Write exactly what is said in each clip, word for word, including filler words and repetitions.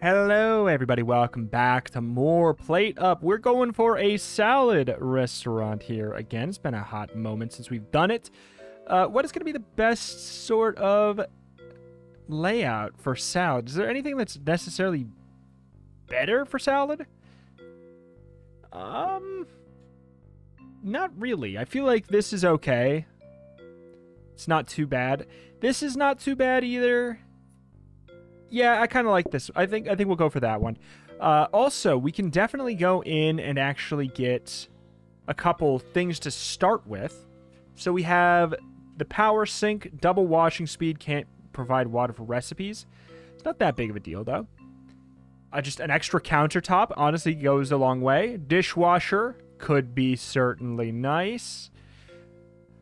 Hello everybody, welcome back to more PlateUp. We're going for a salad restaurant here again. It's been a hot moment since we've done it. Uh, what is going to be the best sort of layout for salad? Is there anything that's necessarily better for salad? Um, not really. I feel like this is okay. It's not too bad. This is not too bad either. Yeah, I kind of like this. I think I think we'll go for that one. Uh, also, we can definitely go in and actually get a couple things to start with. So we have the power sink, double washing speed, can't provide water for recipes. It's not that big of a deal, though. Uh, just an extra countertop, honestly, goes a long way. Dishwasher could be certainly nice.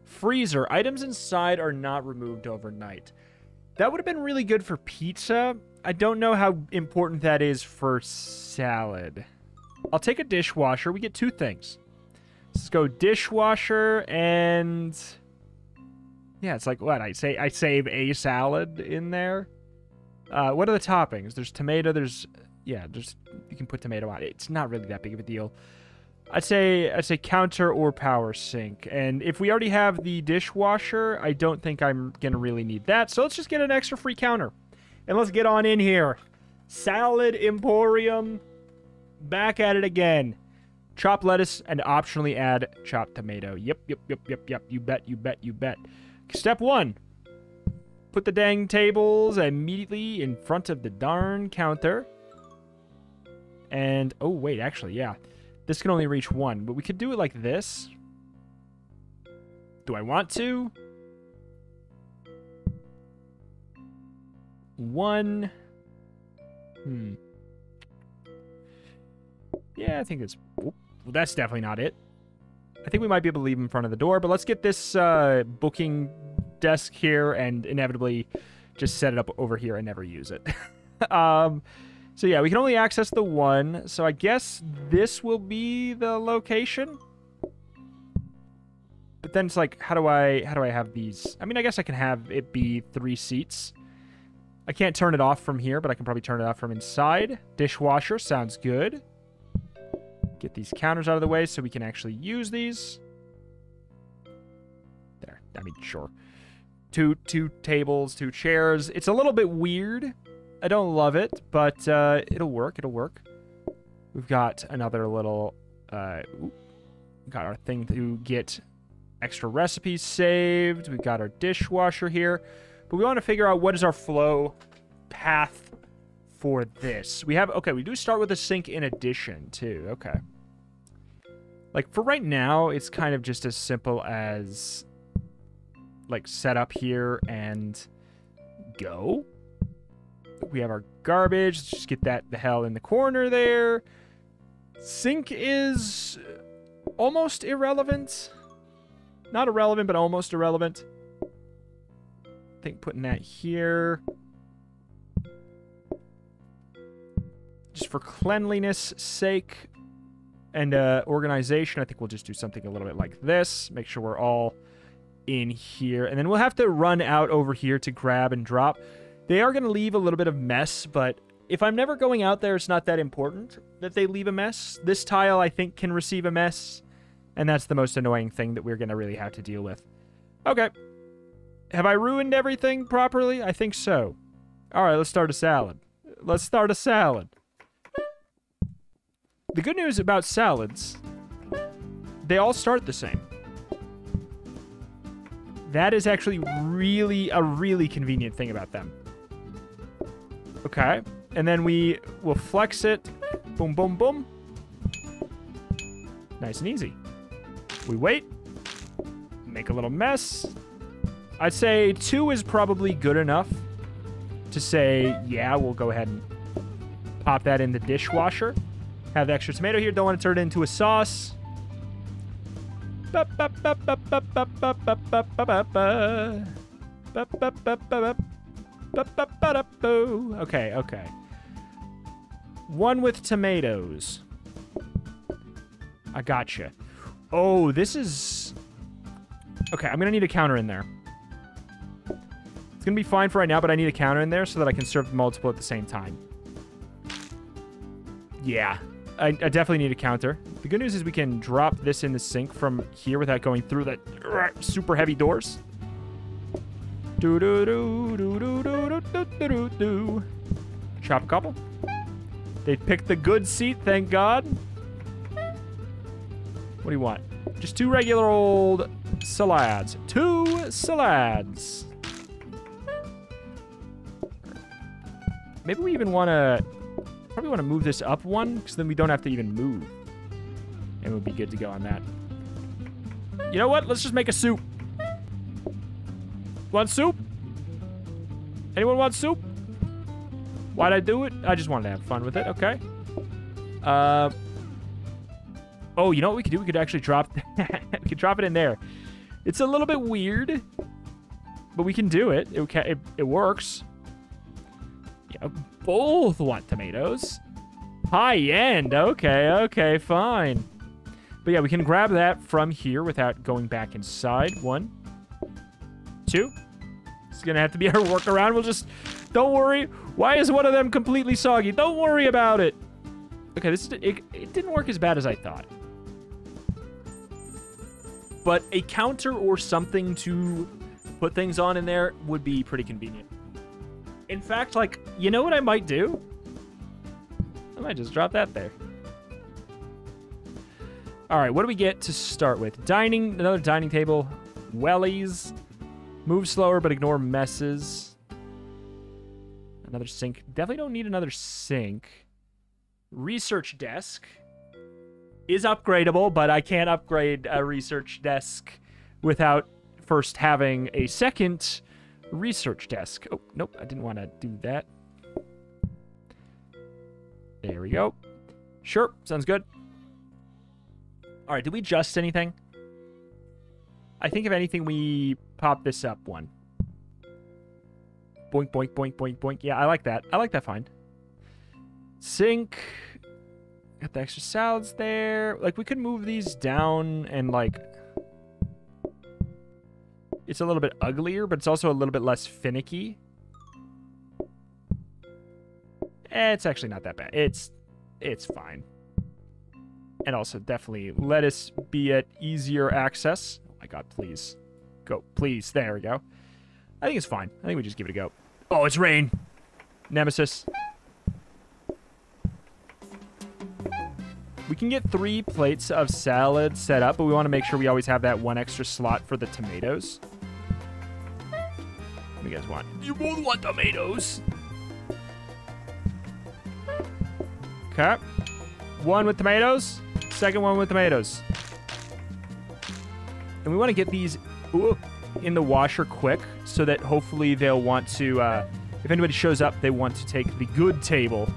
Freezer. Items inside are not removed overnight. That would have been really good for pizza. I don't know how important that is for salad. I'll take a dishwasher. We get two things. Let's go dishwasher and... yeah, it's like, what? I say I save a salad in there. Uh, what are the toppings? There's tomato. There's... yeah, there's, you can put tomato on it. It's not really that big of a deal. I'd say, I'd say counter or power sink. And if we already have the dishwasher, I don't think I'm going to really need that. So let's just get an extra free counter. And let's get on in here. Salad Emporium. Back at it again. Chop lettuce and optionally add chopped tomato. Yep, yep, yep, yep, yep. You bet, you bet, you bet. Step one. Put the dang tables immediately in front of the darn counter. And, oh, wait, actually, yeah. This can only reach one, but we could do it like this. Do I want to? One. Hmm. Yeah, I think it's... well, that's definitely not it. I think we might be able to leave in front of the door, but let's get this uh, booking desk here and inevitably just set it up over here and never use it. um... So yeah, we can only access the one, so I guess this will be the location. But then it's like, how do I how do I have these? I mean, I guess I can have it be three seats. I can't turn it off from here, but I can probably turn it off from inside. Dishwasher sounds good. Get these counters out of the way so we can actually use these. There. I mean, sure. Two two tables, two chairs. It's a little bit weird. I don't love it, but uh, it'll work. It'll work. We've got another little... Uh, got our thing to get extra recipes saved. We've got our dishwasher here. But we want to figure out what is our flow path for this. We have... okay, we do start with a sink in addition, too. Okay. Like, for right now, it's kind of just as simple as... like, set up here and go. We have our garbage. Let's just get that the hell in the corner there. Sink is almost irrelevant. Not irrelevant, but almost irrelevant. I think putting that here. Just for cleanliness sake and uh, organization, I think we'll just do something a little bit like this. Make sure we're all in here. And then we'll have to run out over here to grab and drop. They are going to leave a little bit of mess, but if I'm never going out there, it's not that important that they leave a mess. This tile, I think, can receive a mess, and that's the most annoying thing that we're going to really have to deal with. Okay. Have I ruined everything properly? I think so. All right, let's start a salad. Let's start a salad. The good news about salads, they all start the same. That is actually really a really convenient thing about them. Okay, and then we will flex it. Boom, boom, boom. Nice and easy. We wait. Make a little mess. I'd say two is probably good enough to say, yeah, we'll go ahead and pop that in the dishwasher. Have the extra tomato here. Don't want to turn it into a sauce. Okay, okay. One with tomatoes. I gotcha. Oh, this is... okay, I'm gonna need a counter in there. It's gonna be fine for right now, but I need a counter in there so that I can serve multiple at the same time. yeah, I, I definitely need a counter. The good news is we can drop this in the sink from here without going through the super heavy doors. Do do do do do do do do do do. Chop a couple. They picked the good seat, thank God. What do you want? Just two regular old salads. Two salads. Maybe we even want to... Probably want to move this up one, because then we don't have to even move. And we'll be good to go on that. You know what? Let's just make a soup. Want soup? Anyone want soup? Why'd I do it? I just wanted to have fun with it. Okay. Uh... Oh, you know what we could do? We could actually drop we could drop it in there. It's a little bit weird, but we can do it. It it, it works. Yeah, both want tomatoes. High end. Okay, okay, fine. But yeah, we can grab that from here without going back inside. One, two. It's gonna have to be our workaround. We'll just don't worry. Why is one of them completely soggy? Don't worry about it. Okay, this is, it, it didn't work as bad as I thought. But a counter or something to put things on in there would be pretty convenient. In fact, like, you know what I might do? I might just drop that there. All right, what do we get to start with? Dining, another dining table. Wellies. Move slower, but ignore messes. Another sink. Definitely don't need another sink. Research desk is upgradable, but I can't upgrade a research desk without first having a second research desk. Oh, nope, I didn't want to do that. There we go. Sure, sounds good. All right, did we adjust anything? I think if anything, we pop this up one. Boink, boink, boink, boink, boink. Yeah, I like that. I like that find. Sink. Got the extra salads there. Like, we could move these down and, like... It's a little bit uglier, but it's also a little bit less finicky. Eh, it's actually not that bad. It's... It's fine. And also, definitely, lettuce be at easier access. Oh, my God, please. Go. Please. There we go. I think it's fine. I think we just give it a go. Oh, it's rain. Nemesis. We can get three plates of salad set up, but we want to make sure we always have that one extra slot for the tomatoes. What do you guys want? You both want tomatoes. Okay. One with tomatoes. Second one with tomatoes. And we want to get these ooh, in the washer quick so that hopefully they'll want to, uh, if anybody shows up, they want to take the good table.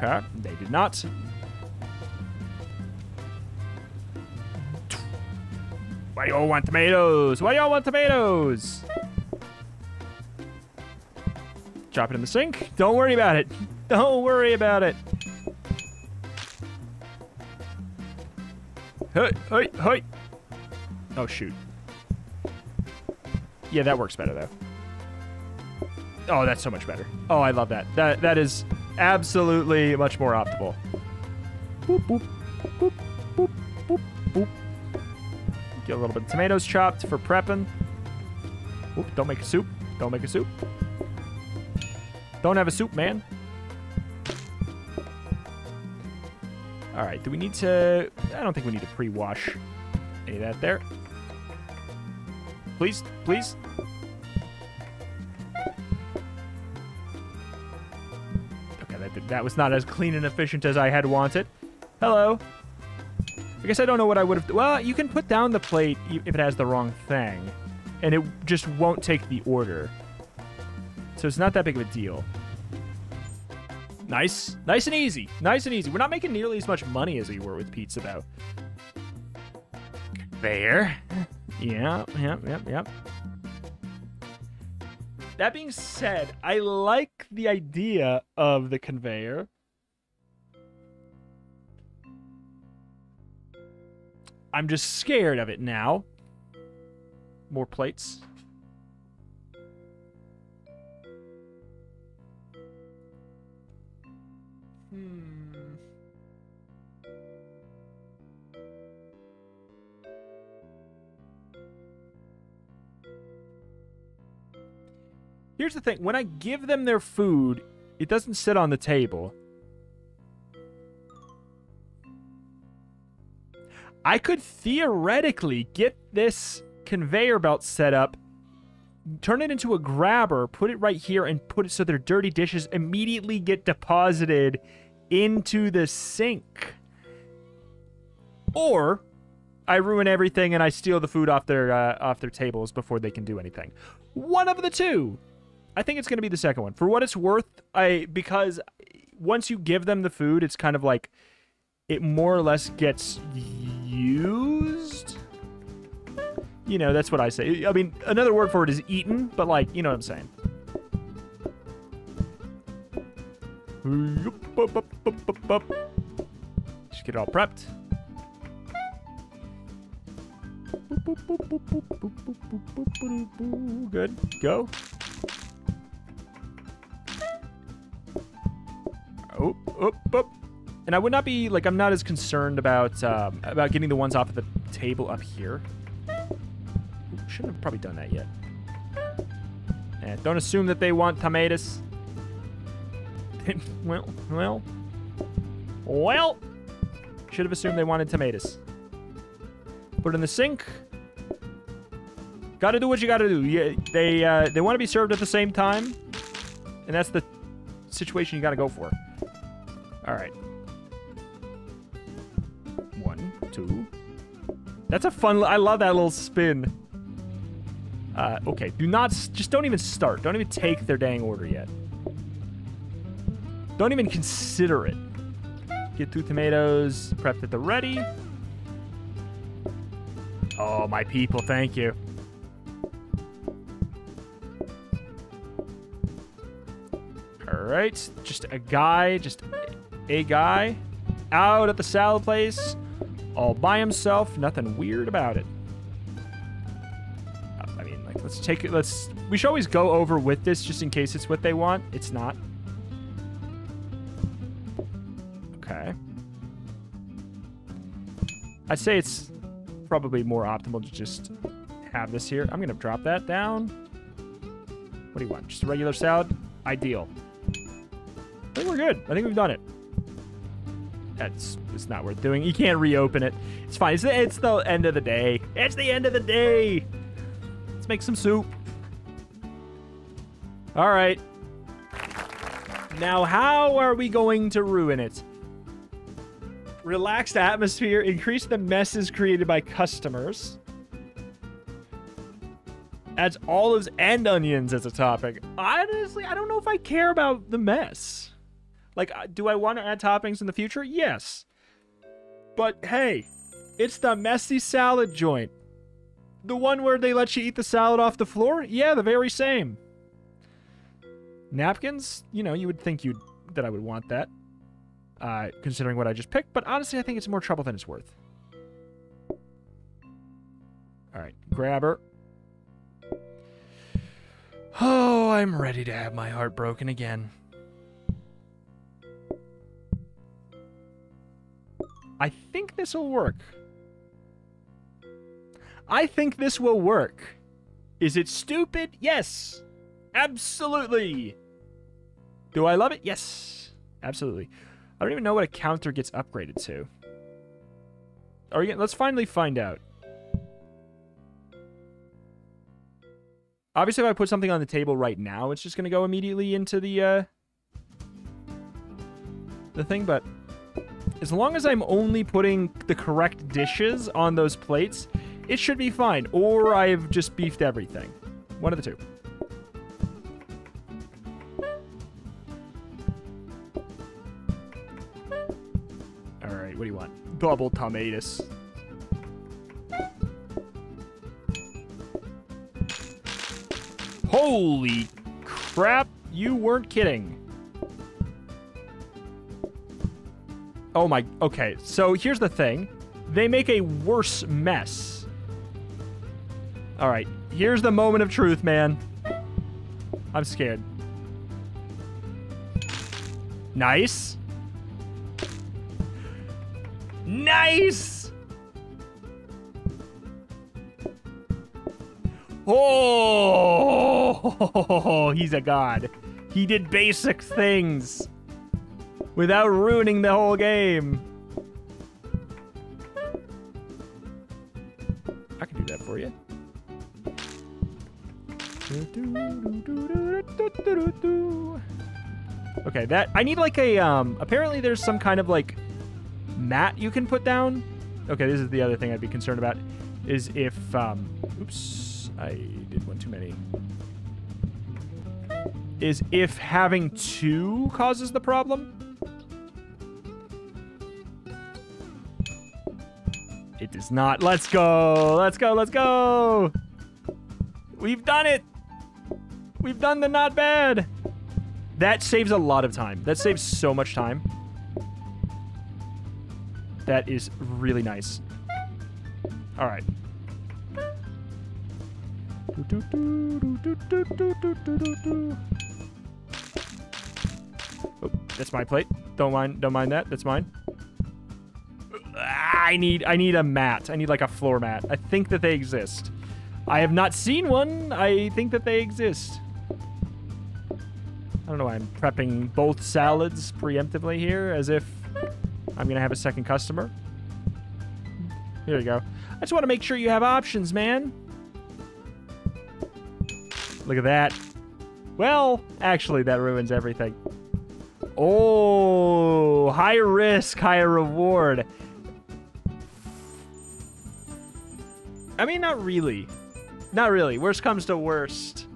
Okay, they did not. Why do y'all want tomatoes? Why do y'all want tomatoes? Drop it in the sink. Don't worry about it. Don't worry about it. Hey, hey, hey. Oh, shoot. Yeah, that works better, though. Oh, that's so much better. Oh, I love that. That That is... absolutely much more optimal. Boop, boop, boop, boop, boop, boop. Get a little bit of tomatoes chopped for prepping. Oop, don't make a soup. Don't make a soup. Don't have a soup, man. All right, do we need to... I don't think we need to pre-wash any of that there. Please, please. That was not as clean and efficient as I had wanted. Hello. I guess I don't know what I would have... Well, you can put down the plate if it has the wrong thing. And it just won't take the order. So it's not that big of a deal. Nice. Nice and easy. Nice and easy. We're not making nearly as much money as we were with pizza, though. There. Yeah, yeah, yeah, yeah. That being said, I like the idea of the conveyor. I'm just scared of it now. More plates. Hmm. Here's the thing. When I give them their food, it doesn't sit on the table. I could theoretically get this conveyor belt set up, turn it into a grabber, put it right here, and put it so their dirty dishes immediately get deposited into the sink. Or I ruin everything and I steal the food off their uh, off their tables before they can do anything. One of the two. I think it's going to be the second one. For what it's worth, I because once you give them the food, it's kind of like it more or less gets used. You know, that's what I say. I mean, another word for it is eaten, but like, you know what I'm saying. Just get it all prepped. Good. Go. Oh, oh, oh. And I would not be, like, I'm not as concerned about, um, about getting the ones off of the table up here. Shouldn't have probably done that yet. And don't assume that they want tomatoes. well, well, well. Should have assumed they wanted tomatoes. Put it in the sink. Gotta do what you gotta do. Yeah, they uh, they want to be served at the same time, and that's the situation you gotta go for. All right. One, two. That's a fun. I love that little spin. Uh, okay, do not, just don't even start. Don't even take their dang order yet. Don't even consider it. Get two tomatoes prepped at the ready. Oh, my people, thank you. All right, just a guy, just a guy out at the salad place all by himself. Nothing weird about it. Let's take it. Let's. We should always go over with this just in case it's what they want. It's not. Okay. I'd say it's probably more optimal to just have this here. I'm gonna drop that down. What do you want? Just a regular salad? Ideal. I think we're good. I think we've done it. That's. It's not worth doing. You can't reopen it. It's fine. It's the, it's the end of the day. It's the end of the day. Make some soup. All right. Now, how are we going to ruin it? Relaxed atmosphere. Increase the messes created by customers. Adds olives and onions as a topping. Honestly, I don't know if I care about the mess. Like, do I want to add toppings in the future? Yes. But, hey, it's the messy salad joint. The one where they let you eat the salad off the floor? Yeah, the very same. Napkins? You know, you would think you'd that I would want that, uh, considering what I just picked. But honestly, I think it's more trouble than it's worth. All right, grab her. Oh, I'm ready to have my heart broken again. I think this will work. I think this will work. Is it stupid? Yes. Absolutely. Do I love it? Yes. Absolutely. I don't even know what a counter gets upgraded to. Are you, let's finally find out. Obviously, if I put something on the table right now, it's just going to go immediately into the, uh, the thing. But as long as I'm only putting the correct dishes on those plates, it should be fine, or I've just beefed everything. One of the two. All right, what do you want? Double tomatoes. Holy crap, you weren't kidding. Oh my, okay, so here's the thing. They make a worse mess. All right, here's the moment of truth, man. I'm scared. Nice. Nice! Oh, he's a god. He did basic things without ruining the whole game. I can do that for you. Okay, that I need like a um apparently there's some kind of like mat you can put down. Okay, this is the other thing I'd be concerned about is if um oops, I did one too many. Is if having two causes the problem. It does not. Let's go. Let's go. Let's go. We've done it. We've done the not bad. That saves a lot of time. That saves so much time. That is really nice. All right. Oh, that's my plate. Don't mind. Don't mind that. That's mine. I need I need a mat. I need like a floor mat. I think that they exist. I have not seen one. I think that they exist. I don't know why I'm prepping both salads preemptively here as if I'm going to have a second customer. Here we go. I just want to make sure you have options, man. Look at that. Well, actually, that ruins everything. Oh, high risk, high reward. I mean, not really. Not really. Worst comes to worst.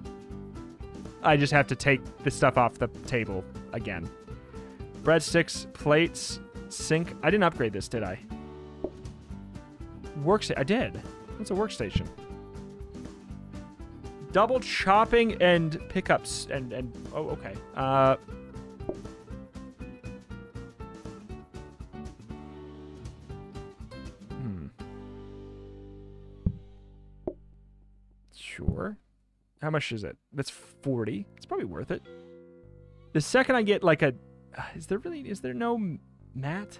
I just have to take the stuff off the table again. Breadsticks, plates, sink. I didn't upgrade this, did I? Workstation. I did. What's a workstation? Double chopping and pickups and... and oh, okay. Uh... Sure. How much is it? That's forty. It's probably worth it. The second I get like a... Is there really... Is there no mat?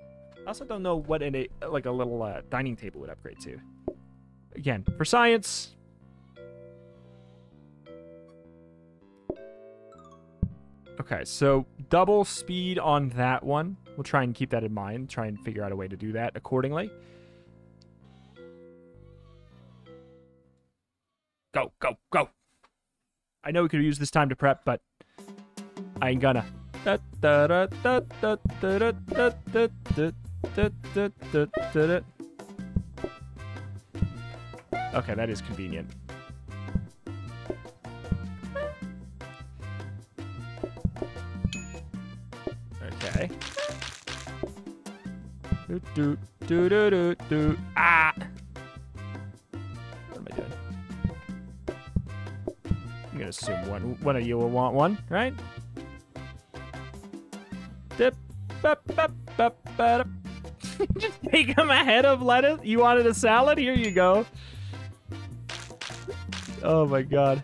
I also don't know what in a, like a little uh, dining table would upgrade to. Again, for science. Okay, so double speed on that one. We'll try and keep that in mind. Try and figure out a way to do that accordingly. Go, go, go. I know we could use this time to prep, but I ain't gonna. Okay, that is convenient. Okay. Do, do, do, do, do, do. Ah! I'm gonna assume one one of you will want one, right? Just make them a head of lettuce. You wanted a salad? Here you go. Oh my god.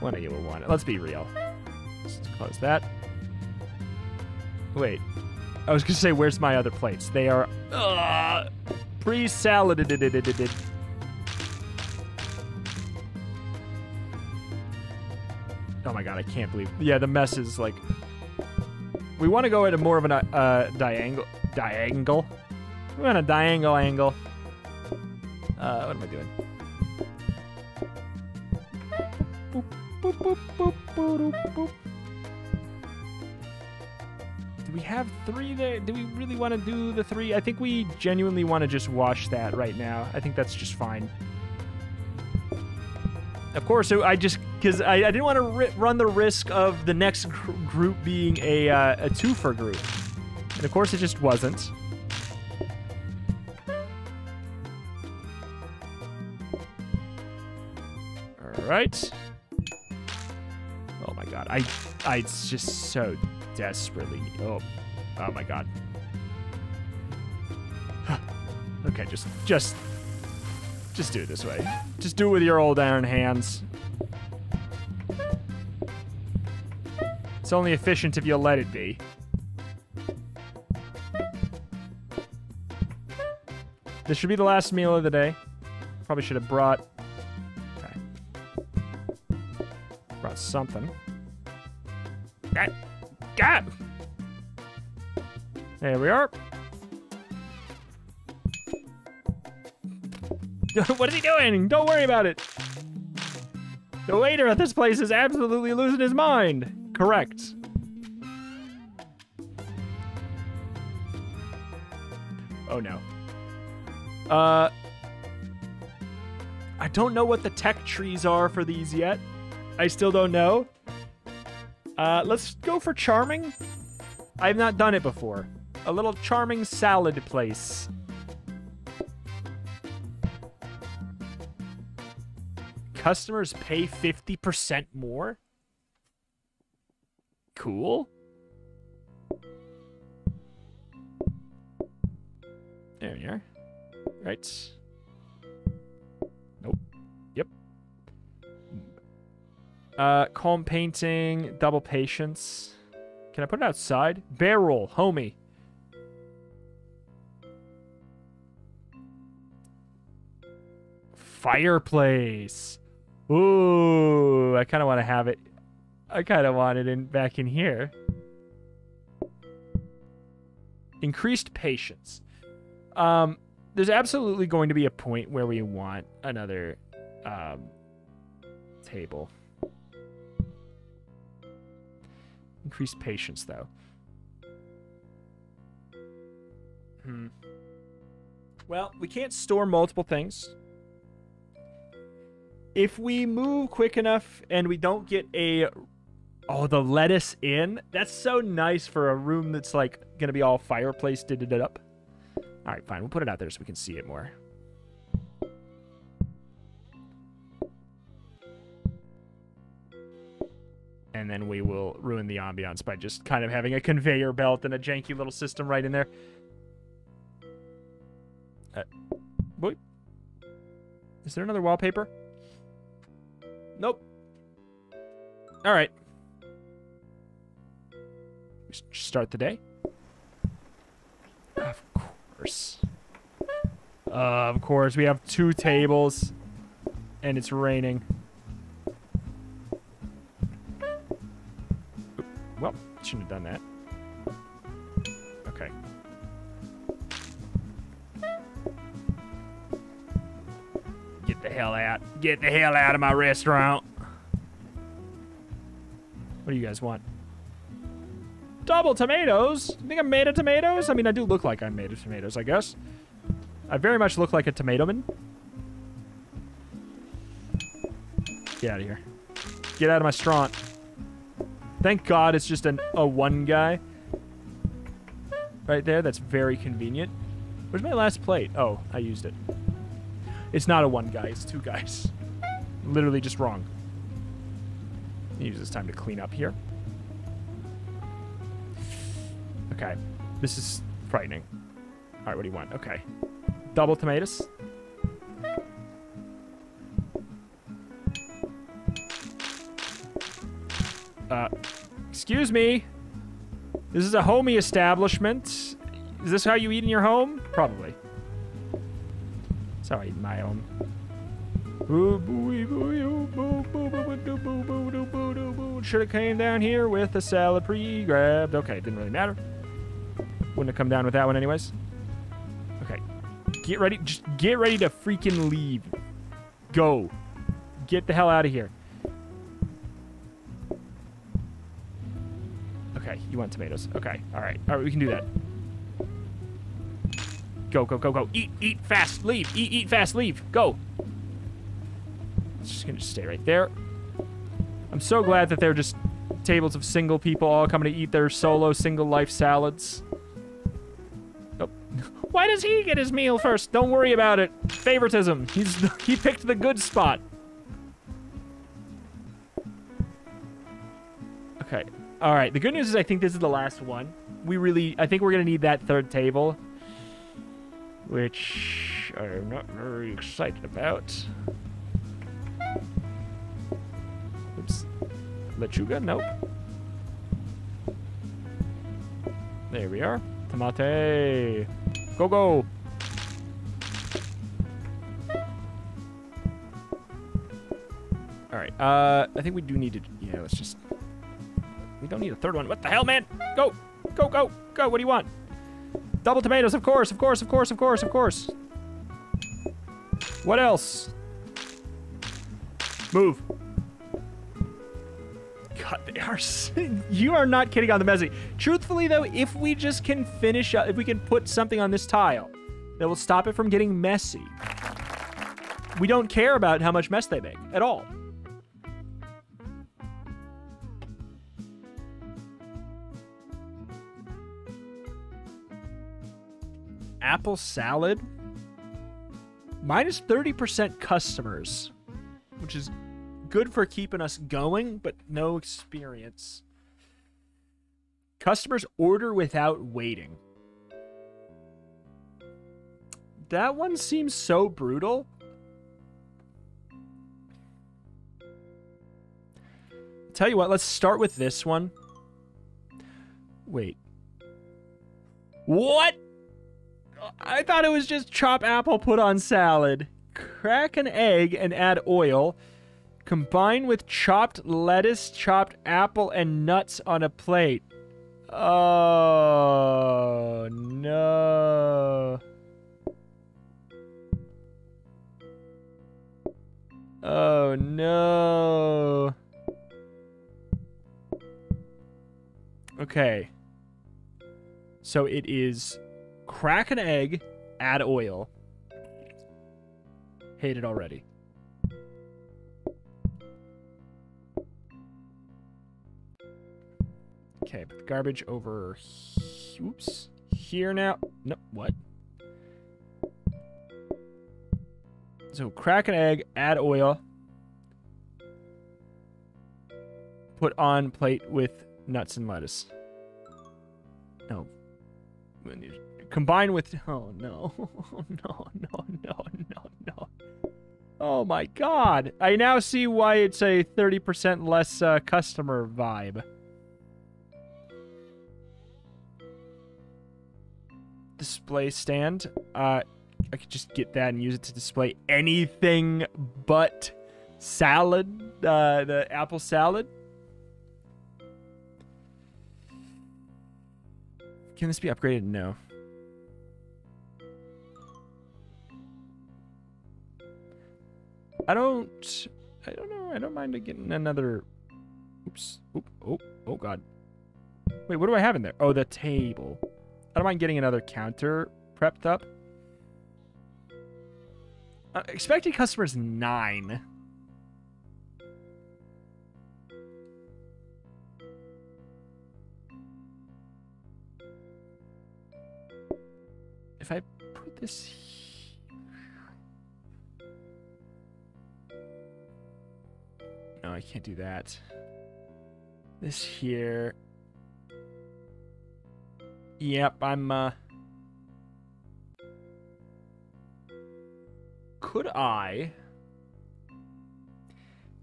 One of you will want it. Let's be real. Let's close that. Wait. I was gonna say, where's my other plates? They are. Ugh. Pre-saladed. Oh my god, I can't believe... Yeah, the mess is like... We want to go at a more of a uh, diangle... Diangle? We're on a diangle angle. Uh, what am I doing? Boop, boop, boop, boop, boop, boop. We have three there. Do we really want to do the three? I think we genuinely want to just wash that right now. I think that's just fine. Of course, I just... Because I, I didn't want to ri run the risk of the next gr group being a, uh, a twofer group. And of course, it just wasn't. All right. Oh, my God. I, I it's just so... desperately need. Oh, oh my god. Okay, just, just, just do it this way. Just do it with your old iron hands. It's only efficient if you'll let it be. This should be the last meal of the day. Probably should have brought... Okay. Brought something. God! God! There we are. What is he doing? Don't worry about it. The waiter at this place is absolutely losing his mind. Correct. Oh no. Uh, I don't know what the tech trees are for these yet. I still don't know. Uh, let's go for charming. I've not done it before. A little charming salad place. Customers pay fifty percent more? Cool. There we are. Right. Nope. Yep. Uh, calm painting, double patience. Can I put it outside? Bear roll, homie. Fireplace. Ooh, I kind of want to have it. I kind of want it in back in here. Increased patience. Um, there's absolutely going to be a point where we want another um, table. Increased patience, though. Hmm. Well, we can't store multiple things. If we move quick enough and we don't get a... Oh, the lettuce in. That's so nice for a room that's, like, going to be all fireplace did it up. All right, fine. We'll put it out there so we can see it more. And then we will ruin the ambiance by just kind of having a conveyor belt and a janky little system right in there. Uh, wait. Is there another wallpaper? Nope. All right. Start the day. Of course. Uh, of course. We have two tables, and it's raining. Well, shouldn't have done that. Okay. Get the hell out. Get the hell out of my restaurant. What do you guys want? Double tomatoes? You think I'm made of tomatoes? I mean, I do look like I'm made of tomatoes, I guess. I very much look like a tomato man. Get out of here. Get out of my restaurant. Thank God it's just an, a one guy. Right there, that's very convenient. Where's my last plate? Oh, I used it. It's not a one guy, it's two guys. Literally just wrong. Use this time to clean up here. Okay, this is frightening. All right, what do you want? Okay. Double tomatoes. Uh, excuse me. This is a homey establishment. Is this how you eat in your home? Probably. That's how I eat in my home. Should have came down here with a salad pre-grabbed. Okay, didn't really matter. Wouldn't have come down with that one anyways. Okay. Get ready. Just get ready to freaking leave. Go. Get the hell out of here. Okay, you want tomatoes. Okay, all right. All right, we can do that. Go, go, go, go. Eat, eat, fast, leave. Eat, eat, fast, leave. Go. It's just gonna stay right there. I'm so glad that they're just tables of single people all coming to eat their solo single life salads. Oh. Why does he get his meal first? Don't worry about it. Favoritism. He's he picked the good spot. Okay. All right. The good news is I think this is the last one. We really, I think we're gonna need that third table, which I'm not very excited about. Oops. Lechuga? Nope. There we are. Tomate. Go, go. All right. Uh, I think we do need to... Yeah, let's just... We don't need a third one. What the hell, man? Go. Go, go, go. What do you want? Double tomatoes, of course, of course, of course, of course, of course. What else? Move. God, they are... You are not kidding on the messy. Truthfully, though, if we just can finish up... If we can put something on this tile that will stop it from getting messy. We don't care about how much mess they make at all. Apple salad. Minus thirty percent customers, which is good for keeping us going, but no experience. Customers order without waiting. That one seems so brutal. Tell you what, let's start with this one. Wait. What? I thought it was just chop apple, put on salad. Crack an egg and add oil. Combine with chopped lettuce, chopped apple, and nuts on a plate. Oh, no. Oh, no. Okay. So it is... Crack an egg, add oil. Hate it already. Okay, put the garbage over... Oops. Here now. No, what? So, crack an egg, add oil. Put on plate with nuts and lettuce. No. We need... Combined with... Oh, no. Oh, no, no, no, no, no. Oh, my God. I now see why it's a thirty percent less uh, customer vibe. Display stand. Uh, I could just get that and use it to display anything but salad. Uh, the apple salad. Can this be upgraded? No. I don't, I don't know. I don't mind getting another, oops, oop, oh, oh God. Wait, what do I have in there? Oh, the table. I don't mind getting another counter prepped up. Uh, expected customers nine. If I put this here. No, I can't do that. This here. Yep, I'm, uh... Could I...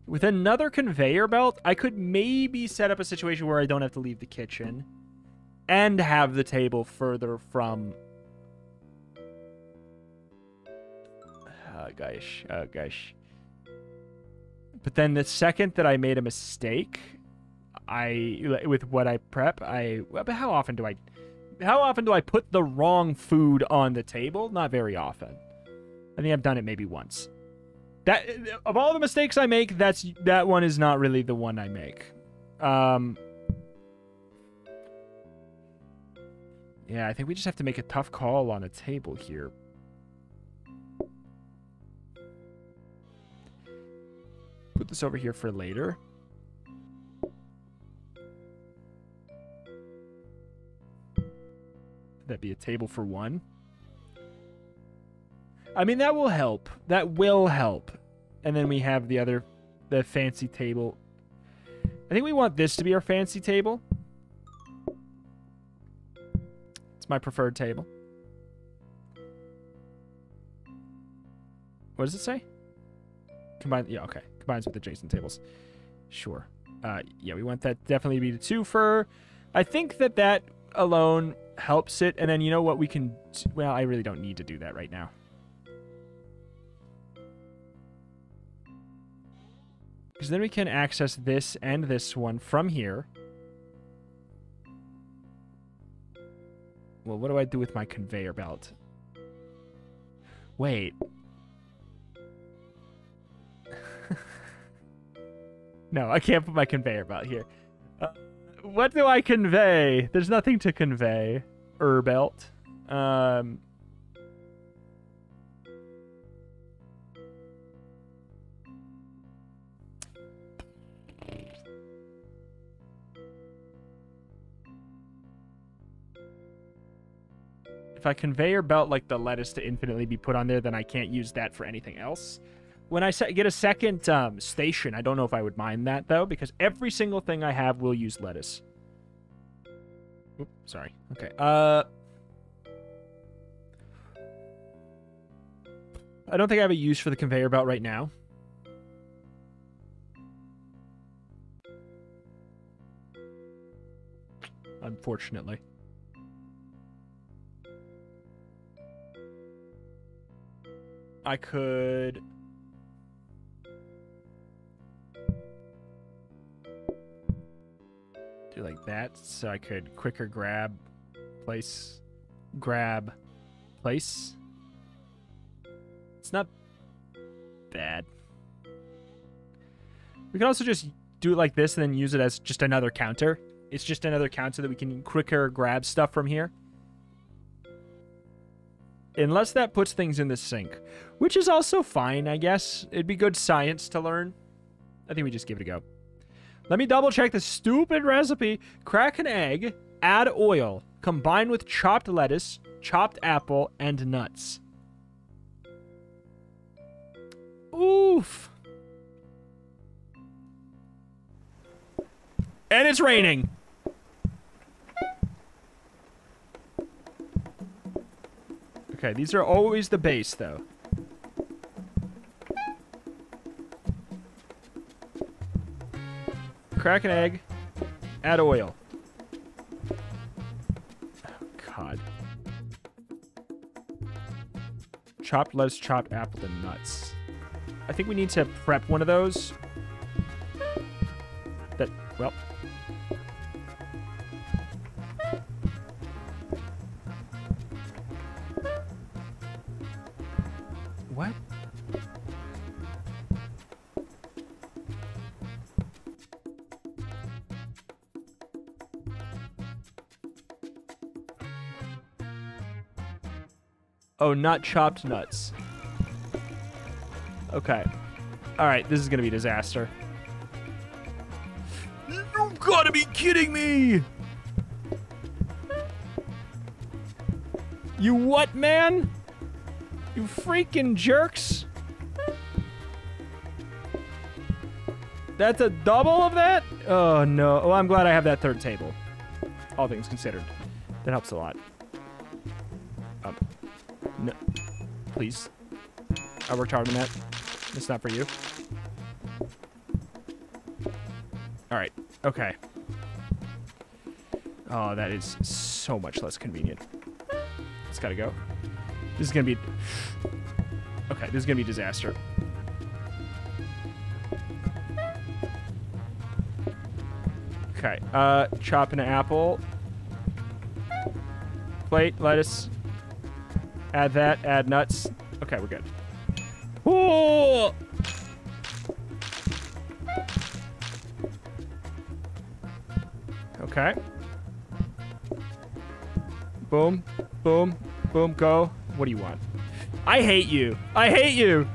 With another conveyor belt, I could maybe set up a situation where I don't have to leave the kitchen. And have the table further from... Oh, gosh. Oh, gosh. But then the second that I made a mistake, I with what I prep, I but how often do I how often do I put the wrong food on the table? Not very often. I think I've done it maybe once. That of all the mistakes I make, that's that one is not really the one I make. Um Yeah, I think we just have to make a tough call on a table here. Put this over here for later. That'd be a table for one. I mean, that will help. That will help. And then we have the other, the fancy table. I think we want this to be our fancy table. It's my preferred table. What does it say? Combine, yeah, okay. Combines with adjacent tables. Sure. Uh, yeah, we want that definitely to be the two for... I think that that alone helps it. And then you know what we can... Well, I really don't need to do that right now. Because then we can access this and this one from here. Well, what do I do with my conveyor belt? Wait. No, I can't put my conveyor belt here. Uh, what do I convey? There's nothing to convey. Er belt. Um... If I conveyor belt like the lettuce to infinitely be put on there, then I can't use that for anything else. When I get a second um, station, I don't know if I would mind that, though, because every single thing I have will use lettuce. Oops, sorry. Okay. Uh, I don't think I have a use for the conveyor belt right now. Unfortunately. I could... do like that, so I could quicker grab, place, grab, place. It's not bad. We can also just do it like this and then use it as just another counter. It's just another counter that we can quicker grab stuff from here. Unless that puts things in the sink, which is also fine, I guess. It'd be good science to learn. I think we just give it a go. Let me double check the stupid recipe. Crack an egg, add oil, combine with chopped lettuce, chopped apple, and nuts. Oof. And it's raining. Okay, these are always the base, though. Crack an egg. Add oil. Oh, God. Chopped lettuce, chopped apple, and nuts. I think we need to prep one of those. That, well... Oh, not chopped nuts. Okay. Alright, this is gonna be a disaster. You gotta be kidding me! You what, man? You freaking jerks! That's a double of that? Oh, no. Well, I'm glad I have that third table. All things considered. That helps a lot. No, please. I worked hard on that. It's not for you. Alright, okay. Oh, that is so much less convenient. It's gotta go. This is gonna be... Okay, this is gonna be a disaster. Okay, uh, chop an apple. Plate, lettuce... Add that, add nuts. Okay, we're good. Ooh! Okay. Boom, boom, boom, go. What do you want? I hate you. I hate you.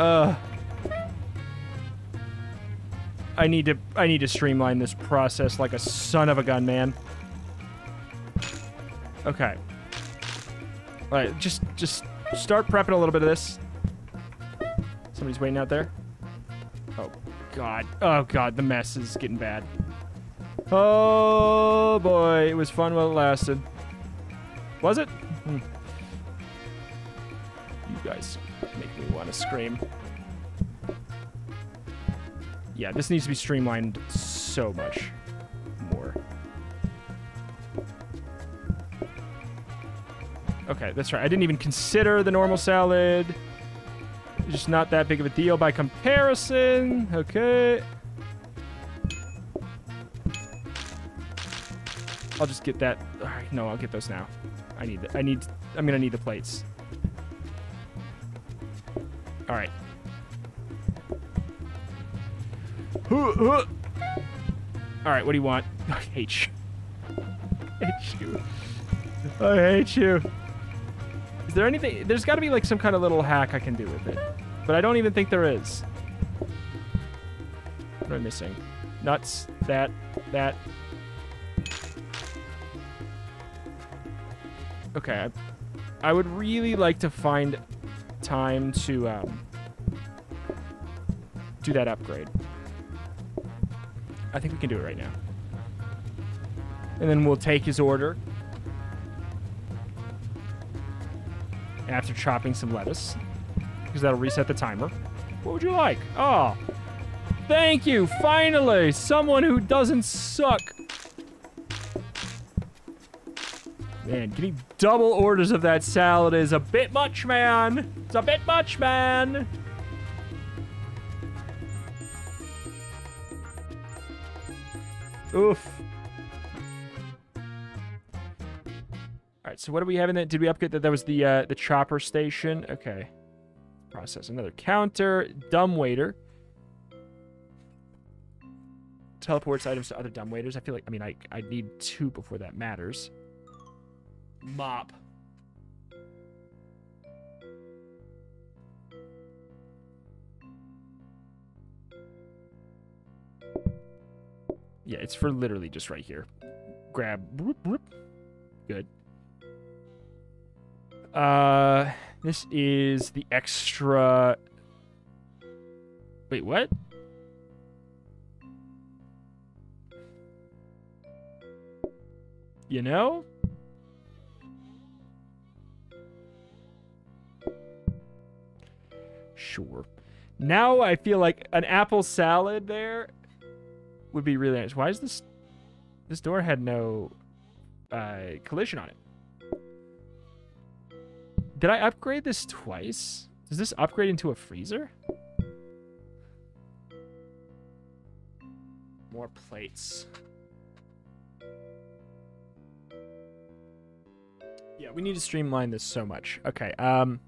Uh. I need to I need to streamline this process like a son of a gun, man. Okay. All right, just just start prepping a little bit of this. Somebody's waiting out there. Oh God. Oh God, the mess is getting bad. Oh boy, it was fun while it lasted. Was it? Hmm. You guys make me want to scream. yeah, this needs to be streamlined so much more. Okay, that's right. I didn't even consider the normal salad. It's just not that big of a deal by comparison. Okay. I'll just get that. No, I'll get those now. I need the, I need, I'm gonna need the plates. All right. All right, what do you want? I hate you. I hate you. I hate you. Is there anything? There's got to be like some kind of little hack I can do with it. But I don't even think there is. What am I missing? Nuts. That. That. Okay. I would really like to find time to um, do that upgrade. I think we can do it right now. And then we'll take his order. And after chopping some lettuce, because that'll reset the timer. What would you like? Oh, thank you. Finally, someone who doesn't suck. Man, getting double orders of that salad is a bit much, man. It's a bit much, man. Oof. All right, so what do we have in that? Did we upgrade that? That was the uh, the chopper station. Okay. Process another counter. Dumbwaiter. Teleports items to other dumbwaiters. I feel like, I mean, I, I need two before that matters. Mop. Yeah, it's for literally just right here. Grab. Whoop, whoop. Good. Uh, this is the extra. Wait, what? You know? Sure. Now I feel like an apple salad there would be really nice. Why is this... This door had no uh, collision on it. Did I upgrade this twice? Does this upgrade into a freezer? More plates. Yeah, we need to streamline this so much. Okay, um...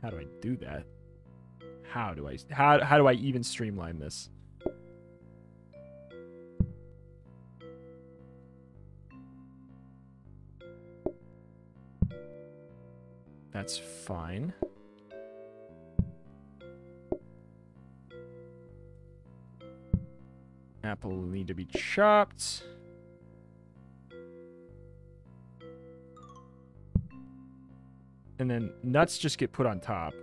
how do I do that? How do I how how do I even streamline this? That's fine. Apple will need to be chopped. And then nuts just get put on top.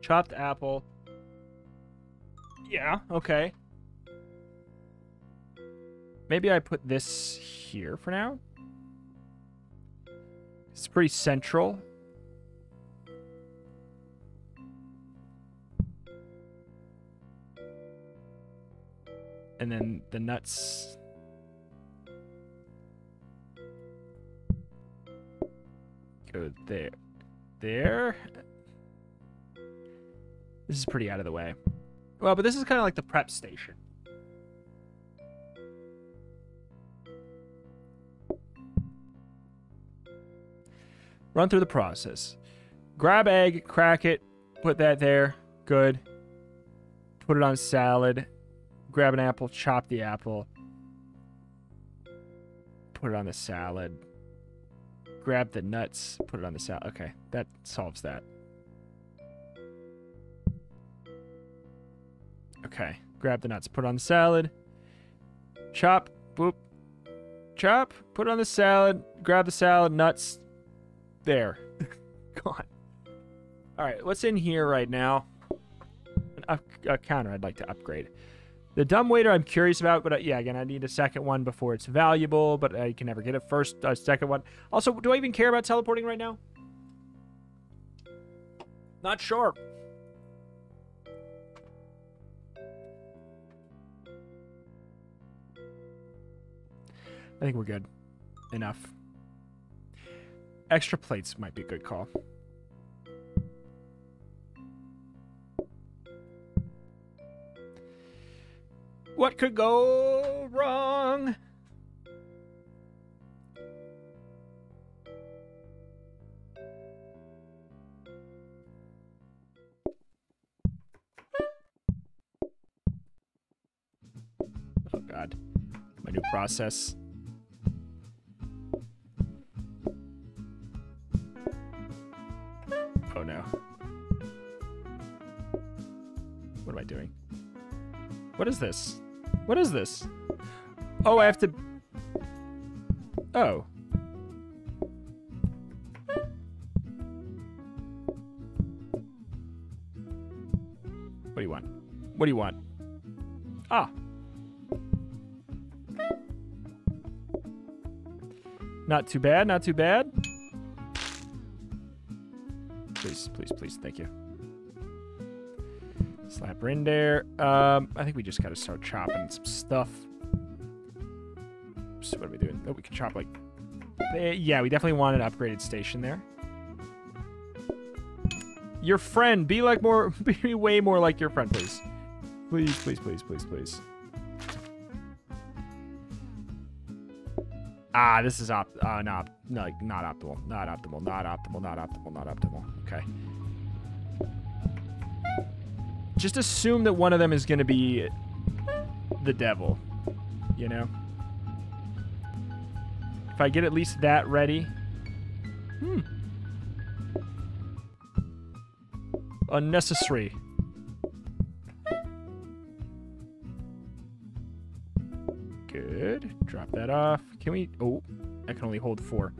Chopped apple. Yeah, okay. Maybe I put this here for now. It's pretty central. And then the nuts. Go there. There. This is pretty out of the way. Well, but this is kind of like the prep station. Run through the process. Grab egg, crack it, put that there. Good. Put it on salad. Grab an apple, chop the apple, put it on the salad, grab the nuts, put it on the salad. Okay, that solves that. Okay, grab the nuts, put it on the salad, chop, boop, chop, put it on the salad, grab the salad, nuts, there. Gone. All right, what's in here right now? An an up, a counter I'd like to upgrade. The dumbwaiter I'm curious about, but uh, yeah, again, I need a second one before it's valuable, but I can never get it. First, uh, second one. Also, do I even care about teleporting right now? Not sure. I think we're good. Enough. Extra plates might be a good call. What could go wrong? Oh God, my new process. Oh no. What am I doing? What is this? What is this? Oh, I have to... Oh. What do you want? What do you want? Ah. Not too bad, not too bad. Please, please, please, thank you. Slap her in there. Um, I think we just gotta start chopping some stuff. Oops, what are we doing? Oh, we can chop like... Yeah, we definitely want an upgraded station there. Your friend, be like more... Be way more like your friend, please. Please, please, please, please, please. Ah, this is op... Uh, not, no, not optimal. Not optimal, not optimal, not optimal, not optimal. Okay. Just assume that one of them is going to be the devil, you know? If I get at least that ready. Hmm. Unnecessary. Good. Drop that off. Can we... Oh, I can only hold four.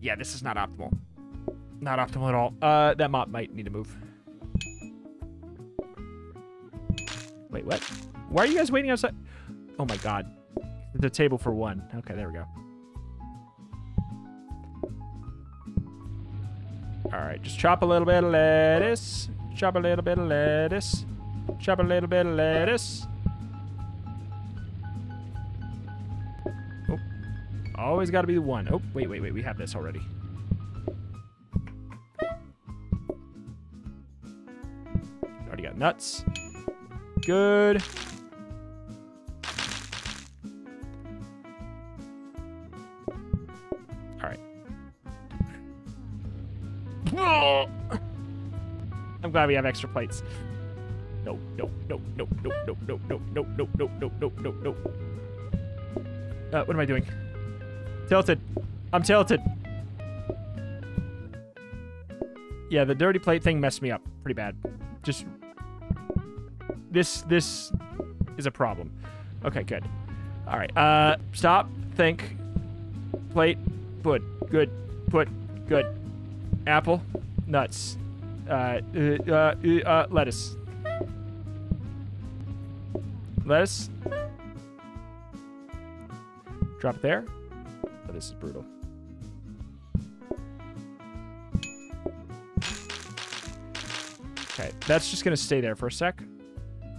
Yeah, this is not optimal. Not optimal at all. Uh, that mop might need to move. Wait, what? Why are you guys waiting outside? Oh my God. The table for one. Okay, there we go. All right, just chop a little bit of lettuce. Chop a little bit of lettuce. Chop a little bit of lettuce. Oh, always gotta be the one. Oh, wait, wait, wait, we have this already. Already got nuts. Good. All right. I'm glad we have extra plates. No, no, no, no, no, no, no, no, no, no, no, no, no, no, no. Uh, what am I doing? Tilted. I'm tilted. Yeah, the dirty plate thing messed me up pretty bad. Just... This this is a problem. Okay, good. All right. Uh, stop. Think. Plate. Put. Good. Put. Good. Apple. Nuts. Uh, uh, uh, uh, lettuce. Lettuce. Drop it there. Oh, this is brutal. Okay, that's just gonna stay there for a sec.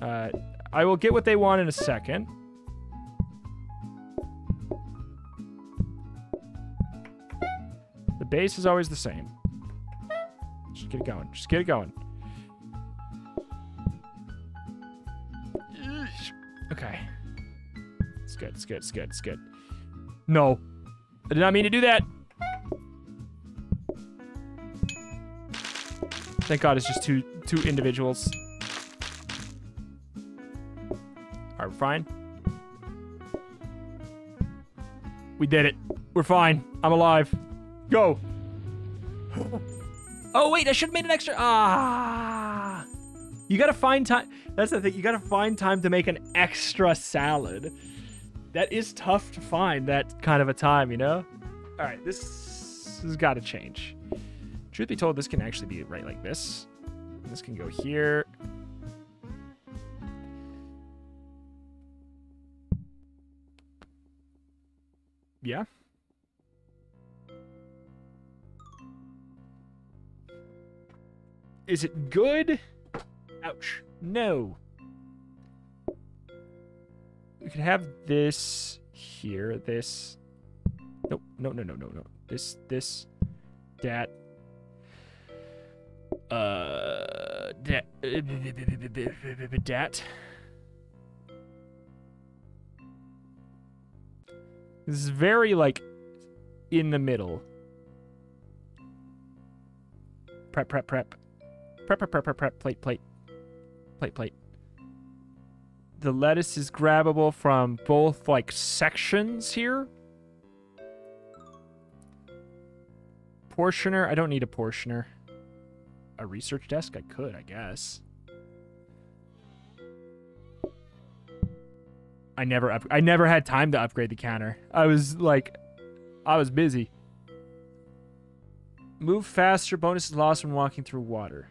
Uh, I will get what they want in a second. The base is always the same. Just get it going. Just get it going. Okay. It's good. It's good. It's good. It's good. No. I did not mean to do that. Thank God it's just two two individuals. We're fine. We did it. We're fine. I'm alive. Go. Oh, wait. I should have made an extra. Ah. You got to find time. That's the thing. You got to find time to make an extra salad. That is tough to find that kind of a time, you know? All right. This has got to change. Truth be told, this can actually be right like this. This can go here. Yeah. Is it good? Ouch. No. We could have this here. This. Nope. No, no, no, no, no. This, this, that. Uh, that. That. This is very, like, in the middle. Prep, prep, prep. Prep, prep, prep, prep, prep. Plate, plate. Plate, plate. The lettuce is grabbable from both, like, sections here. Portioner. I don't need a portioner. A research desk? I could, I guess. I never up I never had time to upgrade the counter. I was like, I was busy. Move faster. Bonus is lost when walking through water.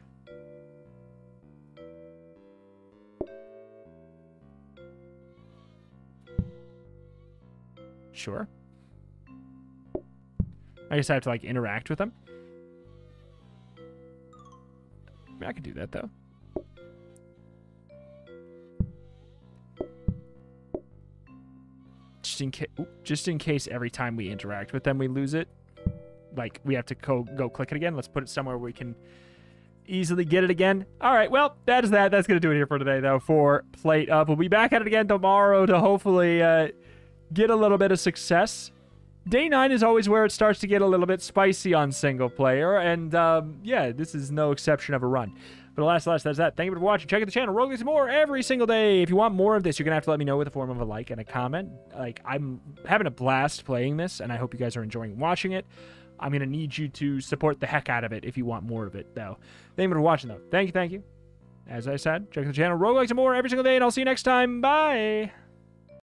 Sure. I guess I have to like interact with them. I mean, I could do that though. In case, just in case every time we interact with them we lose it, like we have to go go click it again. Let's put it somewhere where we can easily get it again. All right, well, that is that. That's gonna do it here for today though for Plate Up. We'll be back at it again tomorrow to hopefully uh get a little bit of success. Day nine is always where it starts to get a little bit spicy on single player, and um yeah, this is no exception of a run. But alas, alas, that's that. Thank you for watching. Check out the channel. Rogue some more every single day. If you want more of this, you're going to have to let me know with the form of a like and a comment. Like, I'm having a blast playing this, and I hope you guys are enjoying watching it. I'm going to need you to support the heck out of it if you want more of it, though. Thank you for watching, though. Thank you, thank you. As I said, check out the channel. Rogue some more every single day, and I'll see you next time. Bye!